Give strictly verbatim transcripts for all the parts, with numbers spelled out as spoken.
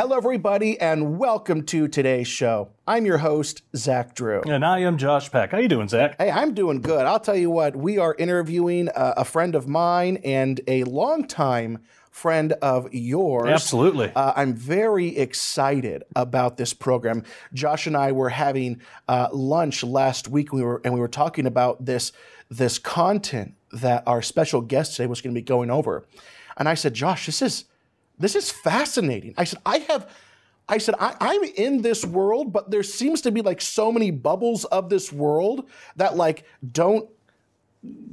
Hello, everybody, and welcome to today's show. I'm your host, Zach Drew. And I am Josh Peck. How you doing, Zach? Hey, I'm doing good. I'll tell you what, we are interviewing a, a friend of mine and a longtime friend of yours. Absolutely. Uh, I'm very excited about this program. Josh and I were having uh, lunch last week, we were, and we were talking about this, this content that our special guest today was going to be going over. And I said, Josh, this is... This is fascinating. I said, I have, I said, I, I'm in this world, but there seems to be like so many bubbles of this world that like don't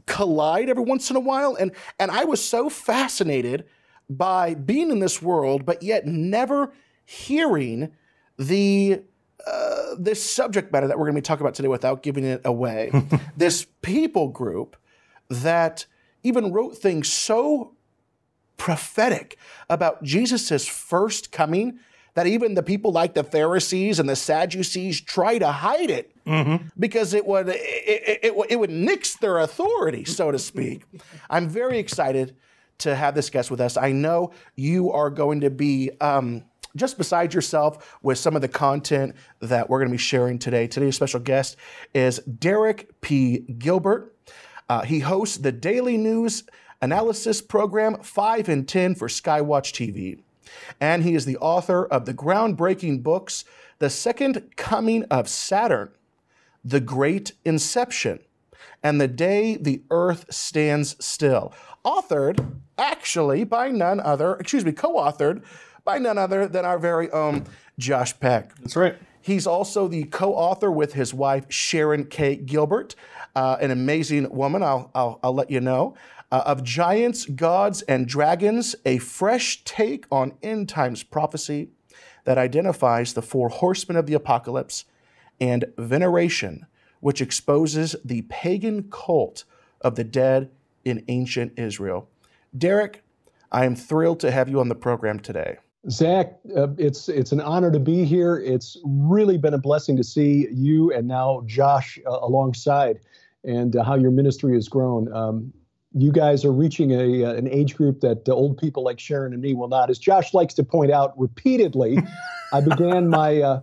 collide every once in a while. And, and I was so fascinated by being in this world, but yet never hearing the, uh, this subject matter that we're going to be talking about today without giving it away. This people group that even wrote things so prophetic about Jesus's first coming that even the people like the Pharisees and the Sadducees try to hide it mm-hmm. because it would it, it, it, it would nix their authority, so to speak. I'm very excited to have this guest with us. I know you are going to be um, just beside yourself with some of the content that we're going to be sharing today. Today's special guest is Derek P. Gilbert. Uh, he hosts the Daily News Analysis program five and ten for Skywatch T V. And he is the author of the groundbreaking books, The Second Coming of Saturn, The Great Inception, and The Day the Earth Stands Still. Authored, actually, by none other, excuse me, co-authored by none other than our very own Josh Peck. That's right. He's also the co-author with his wife, Sharon K. Gilbert, uh, an amazing woman, I'll, I'll, I'll let you know. Uh, of Giants, Gods, and Dragons, a fresh take on end times prophecy that identifies the four horsemen of the apocalypse, and Veneration, which exposes the pagan cult of the dead in ancient Israel. Derek, I am thrilled to have you on the program today. Zach, uh, it's it's an honor to be here. It's really been a blessing to see you and now Josh uh, alongside, and uh, how your ministry has grown. Um, You guys are reaching a uh, an age group that uh, old people like Sharon and me will not. As Josh likes to point out repeatedly, I began my uh,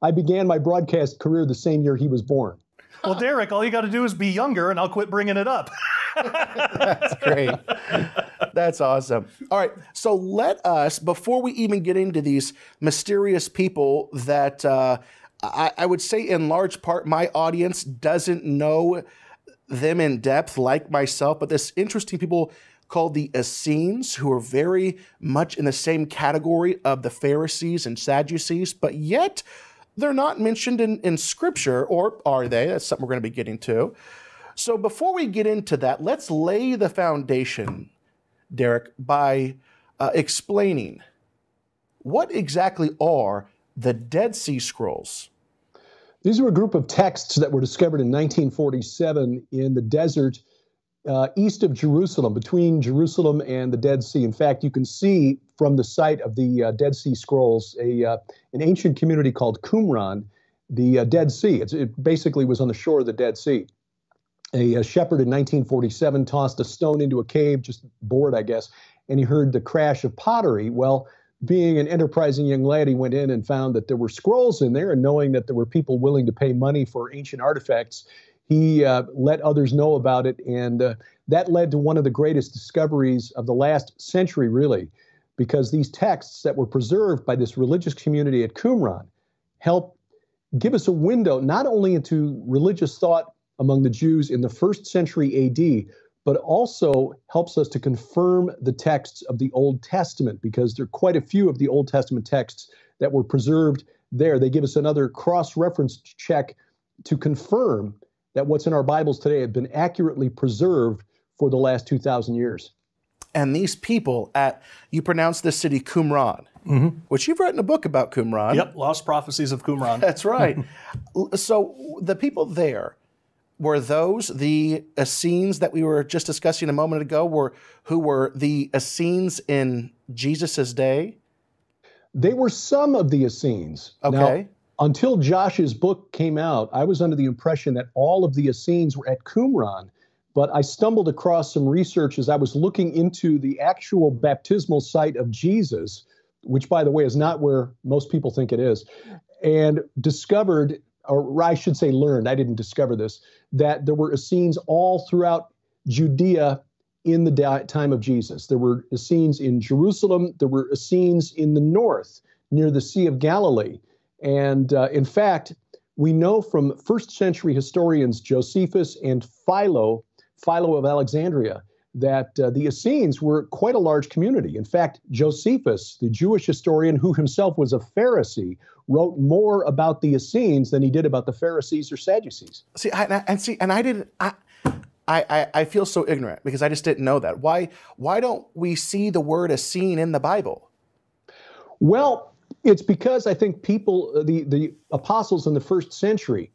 I began my broadcast career the same year he was born. Well, Derek, all you got to do is be younger, and I'll quit bringing it up. That's great. That's awesome. All right, so let us, before we even get into these mysterious people that uh, I, I would say in large part my audience doesn't know them in depth like myself, but this interesting people called the Essenes, who are very much in the same category of the Pharisees and Sadducees, but yet they're not mentioned in, in Scripture, or are they? That's something we're going to be getting to. So before we get into that, let's lay the foundation, Derek, by uh, explaining what exactly are the Dead Sea Scrolls? These were a group of texts that were discovered in nineteen forty-seven in the desert uh, east of Jerusalem, between Jerusalem and the Dead Sea. In fact, you can see from the site of the uh, Dead Sea Scrolls a uh, an ancient community called Qumran, the uh, Dead Sea. It's, it basically was on the shore of the Dead Sea. A, a shepherd in nineteen forty-seven tossed a stone into a cave, just bored, I guess, and he heard the crash of pottery. Well, being an enterprising young lad, he went in and found that there were scrolls in there, and knowing that there were people willing to pay money for ancient artifacts, he uh, let others know about it, and uh, that led to one of the greatest discoveries of the last century, really, because these texts that were preserved by this religious community at Qumran helped give us a window not only into religious thought among the Jews in the first century A D, but also helps us to confirm the texts of the Old Testament, because there are quite a few of the Old Testament texts that were preserved there. They give us another cross-reference check to confirm that what's in our Bibles today have been accurately preserved for the last two thousand years. And these people at, you pronounce this city Qumran, mm-hmm. which you've written a book about Qumran. Yep, Lost Prophecies of Qumran. That's right. So the people there, were those the Essenes that we were just discussing a moment ago, were, who were the Essenes in Jesus's day? They were some of the Essenes. Okay. Now, until Josh's book came out, I was under the impression that all of the Essenes were at Qumran, but I stumbled across some research as I was looking into the actual baptismal site of Jesus which, by the way, is not where most people think it is, and discovered, or I should say learned, I didn't discover this, that there were Essenes all throughout Judea in the time of Jesus. There were Essenes in Jerusalem. There were Essenes in the north near the Sea of Galilee. And uh, in fact, we know from first century historians Josephus and Philo, Philo of Alexandria, that uh, the Essenes were quite a large community. In fact, Josephus, the Jewish historian who himself was a Pharisee, wrote more about the Essenes than he did about the Pharisees or Sadducees. See, I, and see, and I didn't. I, I, I feel so ignorant because I just didn't know that. Why? Why don't we see the word Essene in the Bible? Well, it's because I think people, the the apostles in the first century,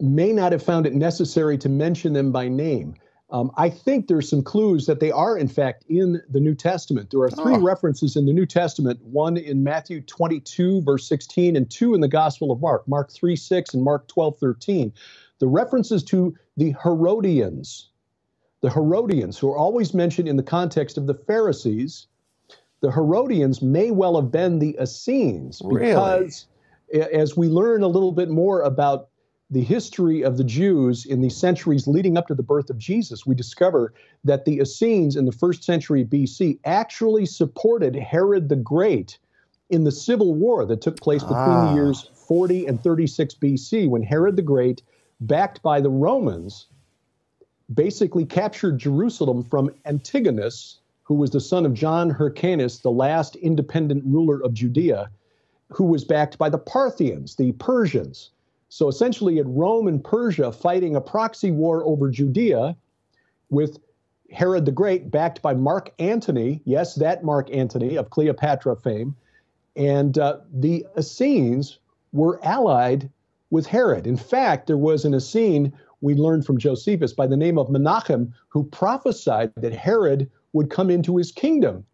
may not have found it necessary to mention them by name. Um, I think there's some clues that they are, in fact, in the New Testament. There are three oh. references in the New Testament, one in Matthew twenty-two, verse sixteen, and two in the Gospel of Mark, Mark three, six, and Mark twelve, thirteen. The references to the Herodians, the Herodians who are always mentioned in the context of the Pharisees, the Herodians may well have been the Essenes. Really? Because as we learn a little bit more about the history of the Jews in the centuries leading up to the birth of Jesus, we discover that the Essenes in the first century B C actually supported Herod the Great in the civil war that took place between ah. the years forty and thirty-six B C, when Herod the Great, backed by the Romans, basically captured Jerusalem from Antigonus, who was the son of John Hyrcanus, the last independent ruler of Judea, who was backed by the Parthians, the Persians. So essentially, at Rome and Persia fighting a proxy war over Judea with Herod the Great, backed by Mark Antony, yes, that Mark Antony of Cleopatra fame, and uh, the Essenes were allied with Herod. In fact, there was an Essene, we learned from Josephus, by the name of Menachem, who prophesied that Herod would come into his kingdom.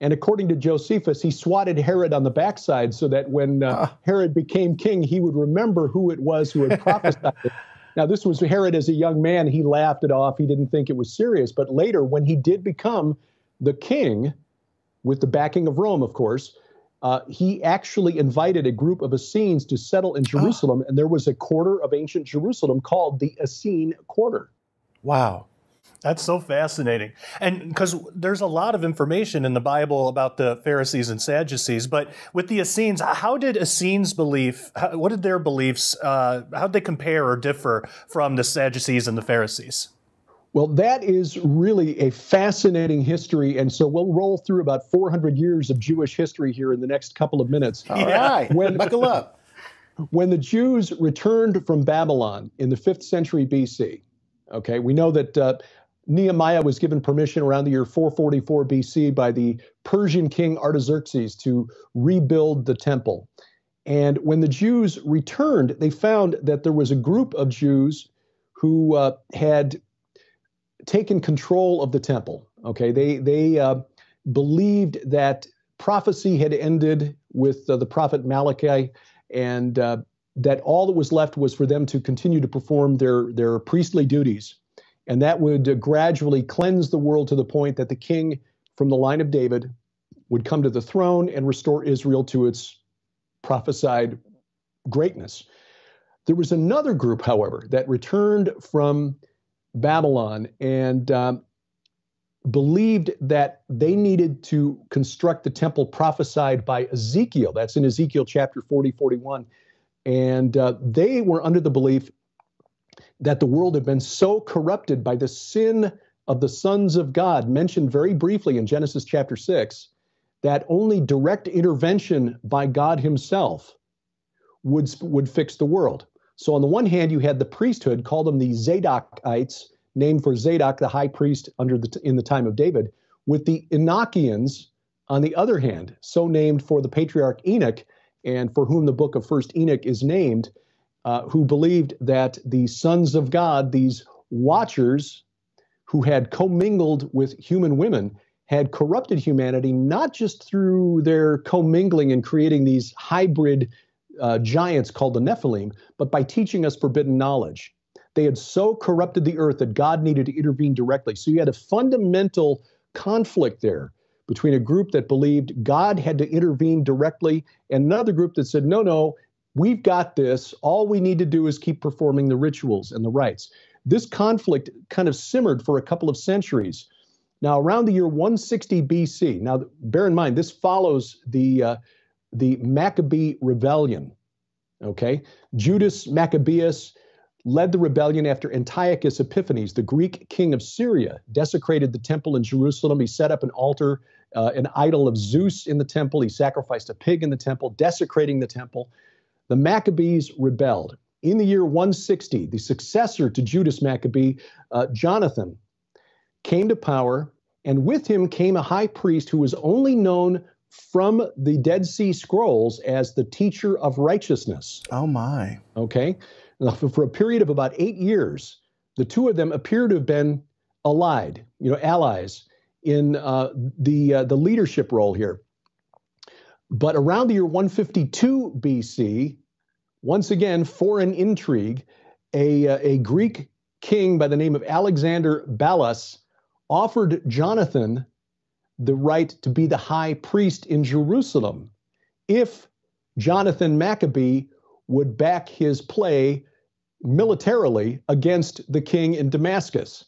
And according to Josephus, he swatted Herod on the backside so that when uh, Herod became king, he would remember who it was who had prophesied it. Now, this was Herod as a young man. He laughed it off. He didn't think it was serious. But later, when he did become the king, with the backing of Rome, of course, uh, he actually invited a group of Essenes to settle in Jerusalem. Oh. And there was a quarter of ancient Jerusalem called the Essene Quarter. Wow. That's so fascinating. And because there's a lot of information in the Bible about the Pharisees and Sadducees, but with the Essenes, how did Essenes' belief, how, what did their beliefs, uh, how did they compare or differ from the Sadducees and the Pharisees? Well, that is really a fascinating history. And so we'll roll through about four hundred years of Jewish history here in the next couple of minutes. All yeah. right, when, buckle up. When the Jews returned from Babylon in the fifth century B C, okay, we know that uh, Nehemiah was given permission around the year four forty-four B C by the Persian king Artaxerxes to rebuild the temple. And when the Jews returned, they found that there was a group of Jews who uh, had taken control of the temple. Okay, they, they uh, believed that prophecy had ended with uh, the prophet Malachi, and uh, that all that was left was for them to continue to perform their, their priestly duties. And that would uh, gradually cleanse the world to the point that the king from the line of David would come to the throne and restore Israel to its prophesied greatness. There was another group, however, that returned from Babylon and um, believed that they needed to construct the temple prophesied by Ezekiel. That's in Ezekiel chapter forty, forty-one. And uh, they were under the belief that the world had been so corrupted by the sin of the sons of God, mentioned very briefly in Genesis chapter six, that only direct intervention by God himself would, would fix the world. So on the one hand, you had the priesthood, called them the Zadokites, named for Zadok, the high priest under the, in the time of David, with the Enochians, on the other hand, so named for the patriarch Enoch, and for whom the book of First Enoch is named, Uh, who believed that the sons of God, these watchers who had commingled with human women, had corrupted humanity, not just through their commingling and creating these hybrid uh, giants called the Nephilim, but by teaching us forbidden knowledge. They had so corrupted the earth that God needed to intervene directly. So you had a fundamental conflict there between a group that believed God had to intervene directly and another group that said, no, no, we've got this. All we need to do is keep performing the rituals and the rites. This conflict kind of simmered for a couple of centuries. Now, around the year one sixty B C, now bear in mind, this follows the uh, the Maccabee rebellion, okay? Judas Maccabeus led the rebellion after Antiochus Epiphanes, the Greek king of Syria, desecrated the temple in Jerusalem. He set up an altar, uh, an idol of Zeus in the temple. He sacrificed a pig in the temple, desecrating the temple. The Maccabees rebelled. In the year one sixty, the successor to Judas Maccabee, uh, Jonathan, came to power, and with him came a high priest who was only known from the Dead Sea Scrolls as the teacher of righteousness. Oh, my. Okay. Now, for a period of about eight years, the two of them appear to have been allied, you know, allies in uh, the, uh, the leadership role here. But around the year one fifty-two B C, once again, foreign intrigue, a, a Greek king by the name of Alexander Balas offered Jonathan the right to be the high priest in Jerusalem if Jonathan Maccabee would back his play militarily against the king in Damascus.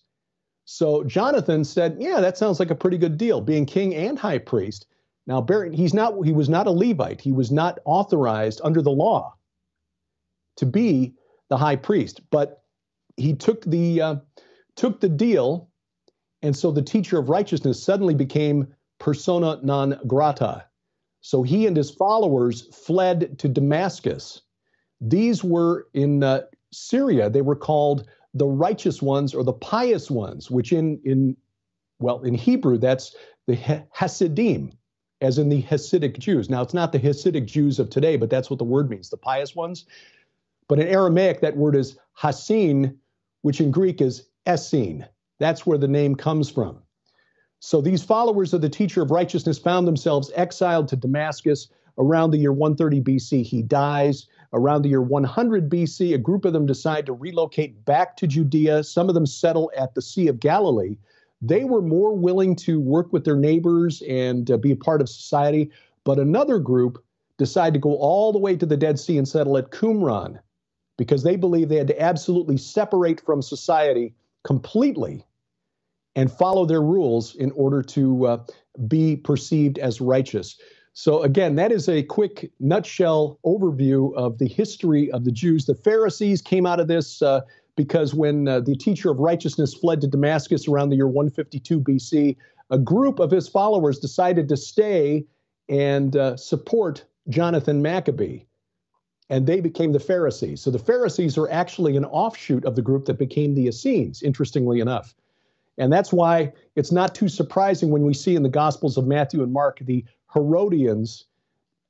So Jonathan said, yeah, that sounds like a pretty good deal, being king and high priest. Now, he's not, he was not a Levite. He was not authorized under the law to be the high priest, but he took the, uh, took the deal. And so the teacher of righteousness suddenly became persona non grata. So he and his followers fled to Damascus. These were in uh, Syria. They were called the righteous ones or the pious ones, which in, in well, in Hebrew, that's the Hasidim, as in the Hasidic Jews. Now, it's not the Hasidic Jews of today, but that's what the word means, the pious ones. But in Aramaic, that word is Hasin, which in Greek is Essene. That's where the name comes from. So these followers of the teacher of righteousness found themselves exiled to Damascus. Around the year one thirty B C, he dies. Around the year one hundred B C, a group of them decide to relocate back to Judea. Some of them settle at the Sea of Galilee. They were more willing to work with their neighbors and uh, be a part of society. But another group decided to go all the way to the Dead Sea and settle at Qumran because they believed they had to absolutely separate from society completely and follow their rules in order to uh, be perceived as righteous. So again, that is a quick nutshell overview of the history of the Jews. The Pharisees came out of this uh, because when uh, the teacher of righteousness fled to Damascus around the year one fifty-two B C, a group of his followers decided to stay and uh, support Jonathan Maccabee, and they became the Pharisees. So the Pharisees are actually an offshoot of the group that became the Essenes, interestingly enough. And that's why it's not too surprising when we see in the Gospels of Matthew and Mark the Herodians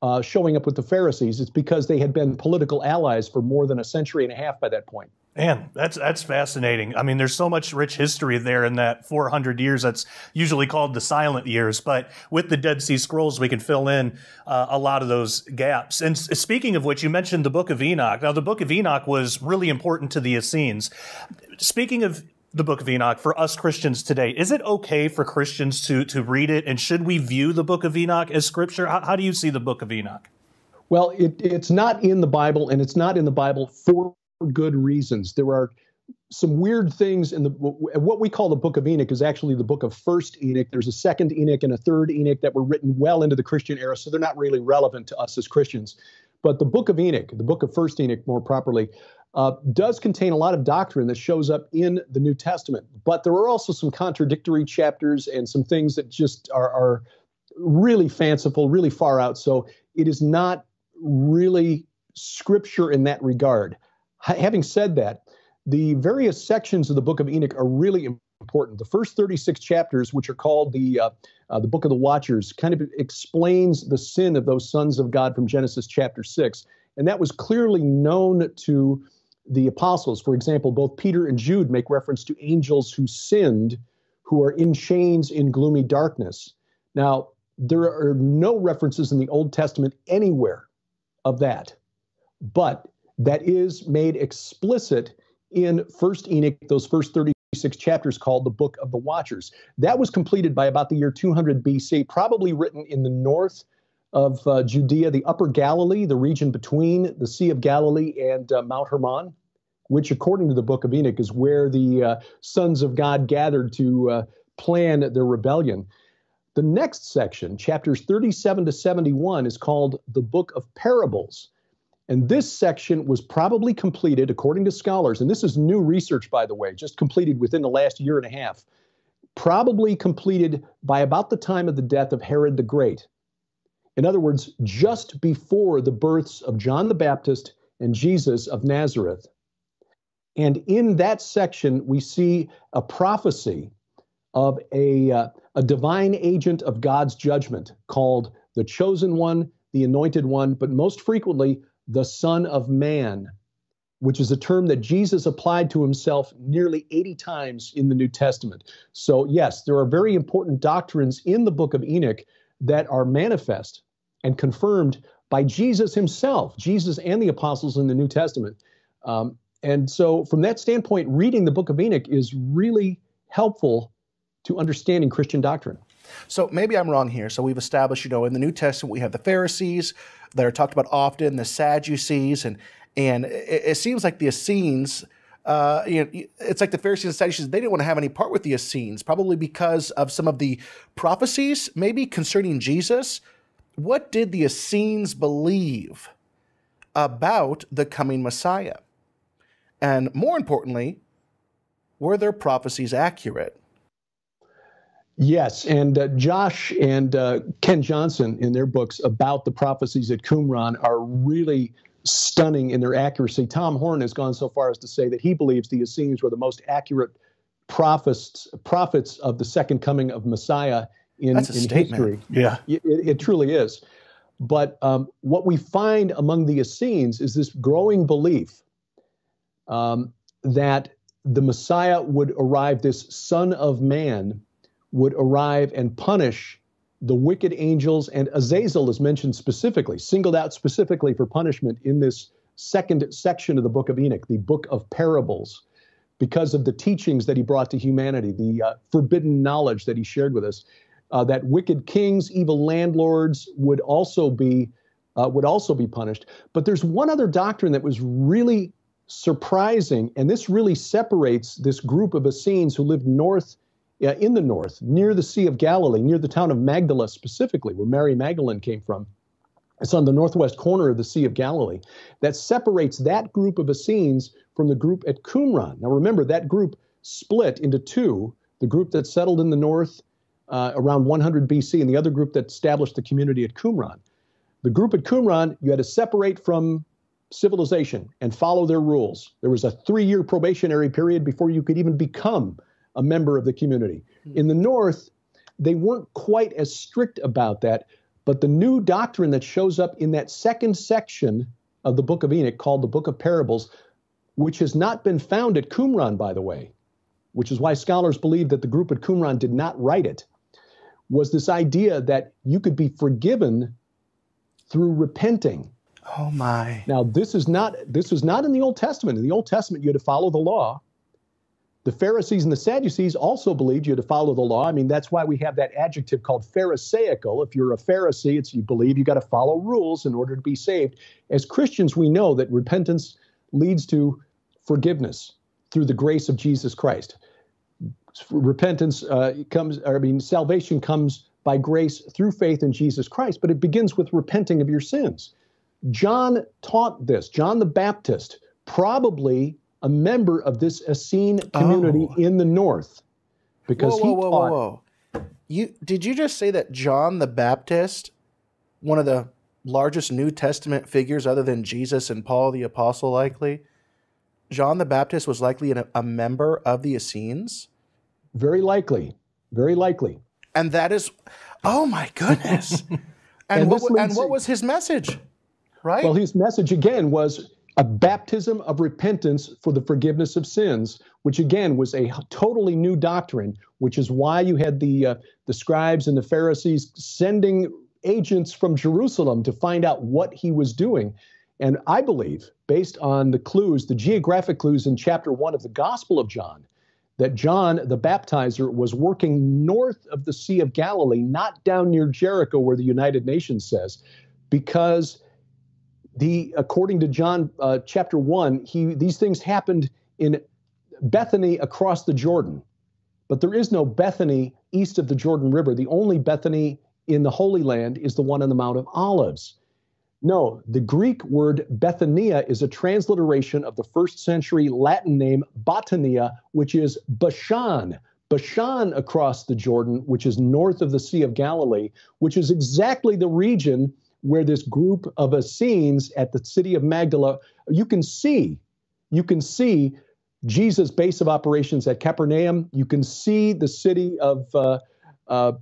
uh, showing up with the Pharisees. It's because they had been political allies for more than a century and a half by that point. Man, that's that's fascinating. I mean, there's so much rich history there in that four hundred years. That's usually called the silent years. But with the Dead Sea Scrolls, we can fill in uh, a lot of those gaps. And speaking of which, you mentioned the Book of Enoch. Now, the Book of Enoch was really important to the Essenes. Speaking of the Book of Enoch, for us Christians today, is it okay for Christians to, to read it? And should we view the Book of Enoch as Scripture? How, how do you see the Book of Enoch? Well, it, it's not in the Bible, and it's not in the Bible for good reasons. There are some weird things in the, what we call the Book of Enoch is actually the Book of First Enoch. There's a second Enoch and a third Enoch that were written well into the Christian era, so they're not really relevant to us as Christians. But the Book of Enoch, the Book of First Enoch more properly, uh, does contain a lot of doctrine that shows up in the New Testament. But there are also some contradictory chapters and some things that just are, are really fanciful, really far out. So it is not really Scripture in that regard. Having said that, the various sections of the Book of Enoch are really important. The first thirty-six chapters, which are called the uh, uh, the Book of the Watchers, kind of explains the sin of those sons of God from Genesis chapter six. And that was clearly known to the apostles. For example, both Peter and Jude make reference to angels who sinned, who are in chains in gloomy darkness. Now, there are no references in the Old Testament anywhere of that. But that is made explicit in First Enoch, those first thirty six chapters called the Book of the Watchers. That was completed by about the year two hundred B C, probably written in the north of uh, Judea, the Upper Galilee, the region between the Sea of Galilee and uh, Mount Hermon, which according to the Book of Enoch is where the uh, sons of God gathered to uh, plan their rebellion. The next section, chapters thirty-seven to seventy-one, is called the Book of Parables. And this section was probably completed, according to scholars, and this is new research, by the way, just completed within the last year and a half, probably completed by about the time of the death of Herod the Great. In other words, just before the births of John the Baptist and Jesus of Nazareth. And in that section, we see a prophecy of a, uh, a divine agent of God's judgment called the Chosen One, the Anointed One, but most frequently, the Son of Man, which is a term that Jesus applied to himself nearly eighty times in the New Testament. So yes, there are very important doctrines in the Book of Enoch that are manifest and confirmed by Jesus himself, Jesus and the apostles in the New Testament. Um, and so from that standpoint, reading the Book of Enoch is really helpful to understanding Christian doctrine. So maybe I'm wrong here. So we've established, you know, in the New Testament, we have the Pharisees that are talked about often, the Sadducees, and and it, it seems like the Essenes, uh, you know, it's like the Pharisees and Sadducees, they didn't want to have any part with the Essenes, probably because of some of the prophecies, maybe concerning Jesus. What did the Essenes believe about the coming Messiah? And more importantly, were their prophecies accurate? Yes, and uh, Josh and uh, Ken Johnson in their books about the prophecies at Qumran are really stunning in their accuracy. Tom Horn has gone so far as to say that he believes the Essenes were the most accurate prophets, prophets of the second coming of Messiah in, That's a in statement. history. Yeah, it, it truly is. But um, what we find among the Essenes is this growing belief um, that the Messiah would arrive, this Son of Man would arrive and punish the wicked angels, and Azazel is mentioned specifically, singled out specifically for punishment in this second section of the Book of Enoch, the Book of Parables, because of the teachings that he brought to humanity, the uh, forbidden knowledge that he shared with us, uh, that wicked kings, evil landlords would also be uh, would also be punished. But there's one other doctrine that was really surprising, and this really separates this group of Essenes who lived north Yeah, in the north, near the Sea of Galilee, near the town of Magdala specifically, where Mary Magdalene came from. It's on the northwest corner of the Sea of Galilee. That separates that group of Essenes from the group at Qumran. Now remember, that group split into two, the group that settled in the north uh, around one hundred B C and the other group that established the community at Qumran. The group at Qumran, you had to separate from civilization and follow their rules. There was a three-year probationary period before you could even become a member of the community. In the north, they weren't quite as strict about that, but the new doctrine that shows up in that second section of the Book of Enoch called the Book of Parables, which has not been found at Qumran, by the way, which is why scholars believe that the group at Qumran did not write it, was this idea that you could be forgiven through repenting. Oh my. Now, this is not, this was not in the Old Testament. In the Old Testament, you had to follow the law. The Pharisees and the Sadducees also believed you had to follow the law. I mean, that's why we have that adjective called pharisaical. If you're a Pharisee, it's you believe you got to follow rules in order to be saved. As Christians, we know that repentance leads to forgiveness through the grace of Jesus Christ. Repentance uh, comes, I mean, salvation comes by grace through faith in Jesus Christ, but it begins with repenting of your sins. John taught this. John the Baptist, probably a member of this Essene community oh. in the north, because whoa, whoa, he taught. Whoa, whoa. You did you just say that John the Baptist, one of the largest New Testament figures other than Jesus and Paul the Apostle, likely, John the Baptist was likely a, a member of the Essenes? Very likely, very likely. And that is, oh my goodness! and and, what, and what was his message? Right. Well, his message again was a baptism of repentance for the forgiveness of sins, which again was a totally new doctrine, which is why you had the uh, the scribes and the Pharisees sending agents from Jerusalem to find out what he was doing. And I believe, based on the clues, the geographic clues in chapter one of the Gospel of John, that John the Baptizer was working north of the Sea of Galilee, not down near Jericho where the United Nations says, because the according to John uh, chapter one, he these things happened in Bethany across the Jordan. But there is no Bethany east of the Jordan River. The only Bethany in the Holy Land is the one on the Mount of Olives. No, the Greek word Bethania is a transliteration of the first century Latin name Botania, which is Bashan. Bashan across the Jordan, which is north of the Sea of Galilee, which is exactly the region where this group of Essenes at the city of Magdala, you can see, you can see Jesus' base of operations at Capernaum. You can see the city of uh, uh,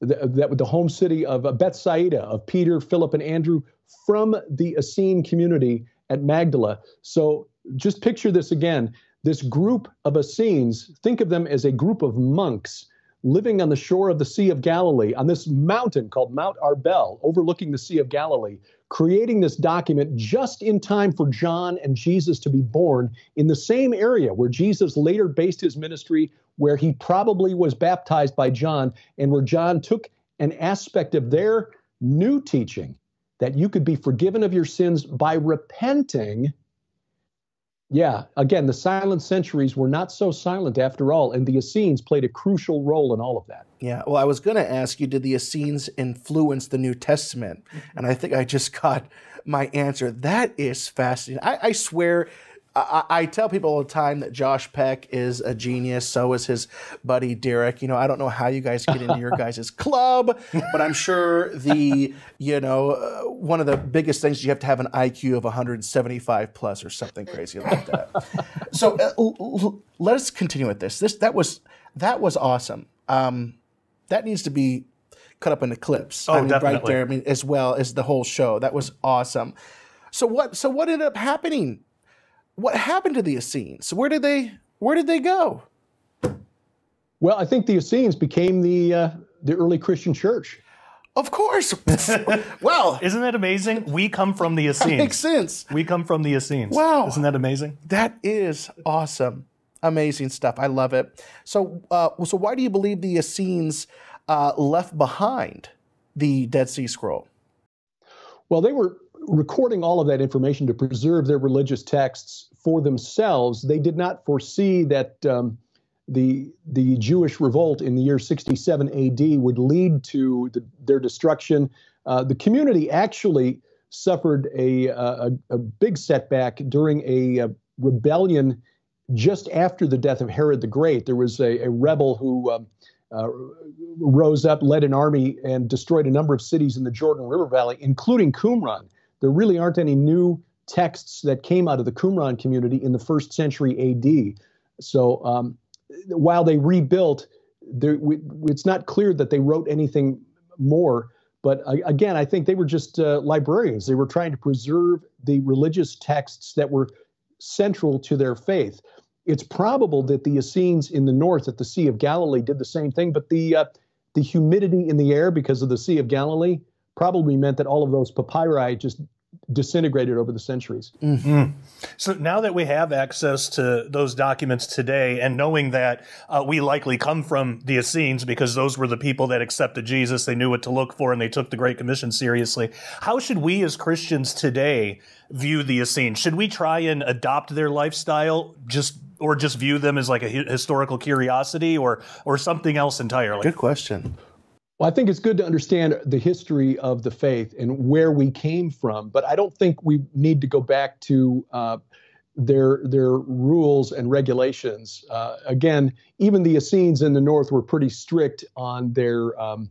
the, the home city of Bethsaida, of Peter, Philip, and Andrew from the Essene community at Magdala. So just picture this again. This group of Essenes, think of them as a group of monks living on the shore of the Sea of Galilee, on this mountain called Mount Arbel, overlooking the Sea of Galilee, creating this document just in time for John and Jesus to be born in the same area where Jesus later based his ministry, where he probably was baptized by John, and where John took an aspect of their new teaching that you could be forgiven of your sins by repenting. Yeah, again, the silent centuries were not so silent after all, and the Essenes played a crucial role in all of that. Yeah, well, I was going to ask you, did the Essenes influence the New Testament? And I think I just got my answer. That is fascinating. I, I swear, I, I tell people all the time that Josh Peck is a genius. So is his buddy Derek. You know, I don't know how you guys get into your guys' club, but I'm sure the, you know, uh, one of the biggest things, you have to have an I Q of one seventy-five plus or something crazy like that. So uh, l- l- let us continue with this. This that was that was awesome. Um, that needs to be cut up into clips. Oh, I mean, definitely. Right there. I mean, as well as the whole show. That was awesome. So what? So what ended up happening? What happened to the Essenes? Where did they where did they go? Well, I think the Essenes became the uh, the early Christian church. Of course. Wow. Isn't that amazing? We come from the Essenes. That makes sense. We come from the Essenes. Wow. Isn't that amazing? That is awesome. Amazing stuff. I love it. So uh, so why do you believe the Essenes uh, left behind the Dead Sea Scroll? Well, they were recording all of that information to preserve their religious texts for themselves. They did not foresee that um, the the Jewish revolt in the year sixty-seven A D would lead to the, their destruction. Uh, the community actually suffered a, a, a big setback during a, a rebellion just after the death of Herod the Great. There was a, a rebel who um, Uh, rose up, led an army, and destroyed a number of cities in the Jordan River Valley, including Qumran. There really aren't any new texts that came out of the Qumran community in the first century A D. So um, while they rebuilt, we, it's not clear that they wrote anything more. But uh, again, I think they were just uh, librarians. They were trying to preserve the religious texts that were central to their faith. It's probable that the Essenes in the north at the Sea of Galilee did the same thing, but the uh, the humidity in the air because of the Sea of Galilee probably meant that all of those papyri just disintegrated over the centuries. Mm-hmm. So now that we have access to those documents today, and knowing that uh, we likely come from the Essenes because those were the people that accepted Jesus, they knew what to look for, and they took the Great Commission seriously, how should we as Christians today view the Essenes? Should we try and adopt their lifestyle, just or just view them as like a historical curiosity, or or something else entirely? Good question. Well, I think it's good to understand the history of the faith and where we came from, but I don't think we need to go back to uh, their their rules and regulations. Uh, again, even the Essenes in the north were pretty strict on their, um,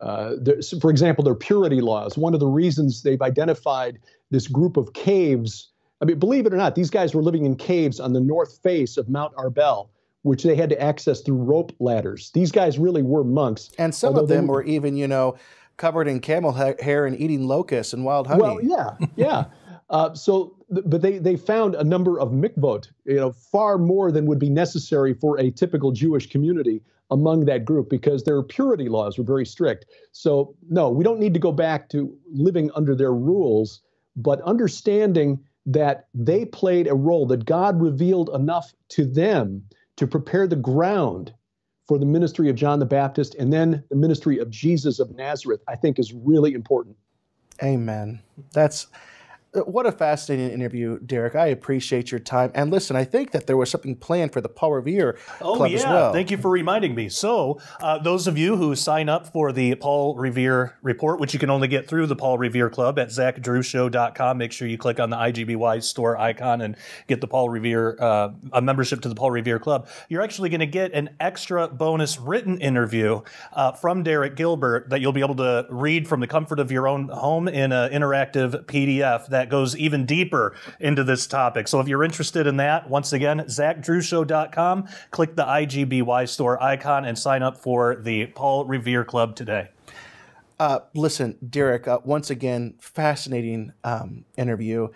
uh, their, for example, their purity laws. One of the reasons they've identified this group of caves, I mean, believe it or not, these guys were living in caves on the north face of Mount Arbel, which they had to access through rope ladders. These guys really were monks. And some of them they, were even, you know, covered in camel ha- hair and eating locusts and wild honey. Well, yeah, yeah. uh, so, th- but they, they found a number of mikvot, you know, far more than would be necessary for a typical Jewish community among that group, because their purity laws were very strict. So, no, we don't need to go back to living under their rules, but understanding that they played a role, that God revealed enough to them to prepare the ground for the ministry of John the Baptist and then the ministry of Jesus of Nazareth, I think is really important. Amen. That's what a fascinating interview, Derek. I appreciate your time. And listen, I think that there was something planned for the Paul Revere Club oh, yeah. as well. Thank you for reminding me. So uh, those of you who sign up for the Paul Revere Report, which you can only get through the Paul Revere Club at Zach Drew Show dot com, make sure you click on the I G B Y store icon and get the Paul Revere, uh, a membership to the Paul Revere Club. You're actually going to get an extra bonus written interview uh, from Derek Gilbert that you'll be able to read from the comfort of your own home in an interactive P D F that That goes even deeper into this topic. So if you're interested in that, once again, Zach Drew Show dot com, click the I G B Y store icon and sign up for the Paul Revere Club today. Uh, listen, Derek, uh, once again, fascinating um, interview.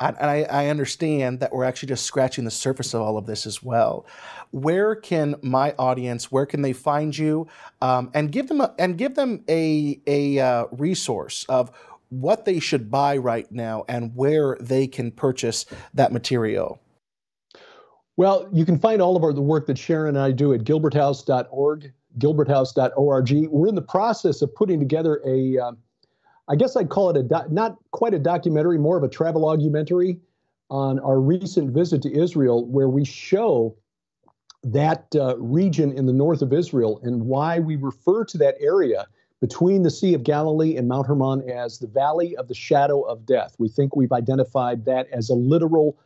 And I, I understand that we're actually just scratching the surface of all of this as well. Where can my audience, where can they find you? Um, and give them a, and give them a, a uh, resource of what they should buy right now and where they can purchase that material. Well, you can find all of our, the work that Sharon and I do at gilbert house dot org, gilbert house dot org. We're in the process of putting together a, um, I guess I'd call it a, doc, not quite a documentary, more of a travelogumentary on our recent visit to Israel, where we show that uh, region in the north of Israel and why we refer to that area between the Sea of Galilee and Mount Hermon as the Valley of the Shadow of Death. We think we've identified that as a literal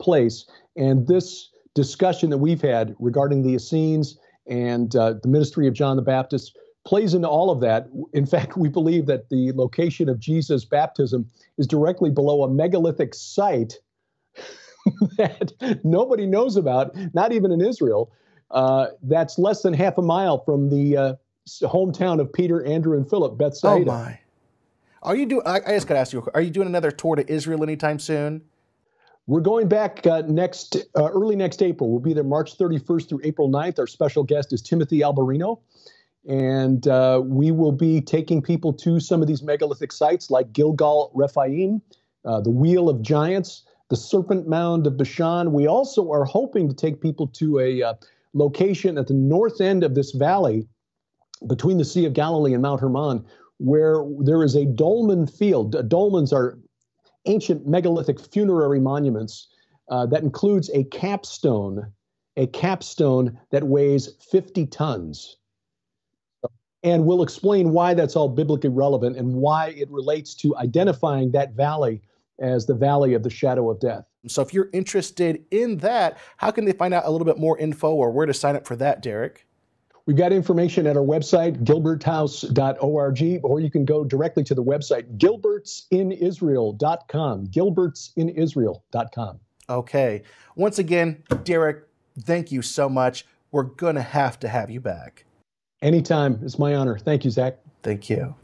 place. And this discussion that we've had regarding the Essenes and uh, the ministry of John the Baptist plays into all of that. In fact, we believe that the location of Jesus' baptism is directly below a megalithic site that nobody knows about, not even in Israel, uh, that's less than half a mile from the uh, hometown of Peter, Andrew, and Philip, Bethsaida. Oh my! Are you doing? I, I just got to ask you: are you doing another tour to Israel anytime soon? We're going back uh, next, uh, early next April. We'll be there March thirty-first through April ninth. Our special guest is Timothy Alberino, and uh, we will be taking people to some of these megalithic sites like Gilgal Rephaim, uh, the Wheel of Giants, the Serpent Mound of Bashan. We also are hoping to take people to a uh, location at the north end of this valley, between the Sea of Galilee and Mount Hermon, where there is a dolmen field. Dolmens are ancient megalithic funerary monuments uh, that includes a capstone, a capstone that weighs fifty tons. And we'll explain why that's all biblically relevant and why it relates to identifying that valley as the Valley of the Shadow of Death. So if you're interested in that, how can they find out a little bit more info or where to sign up for that, Derek? We've got information at our website, gilbert house dot org, or you can go directly to the website, gilberts in israel dot com, gilberts in israel dot com. Okay. Once again, Derek, thank you so much. We're going to have to have you back. Anytime. It's my honor. Thank you, Zach. Thank you.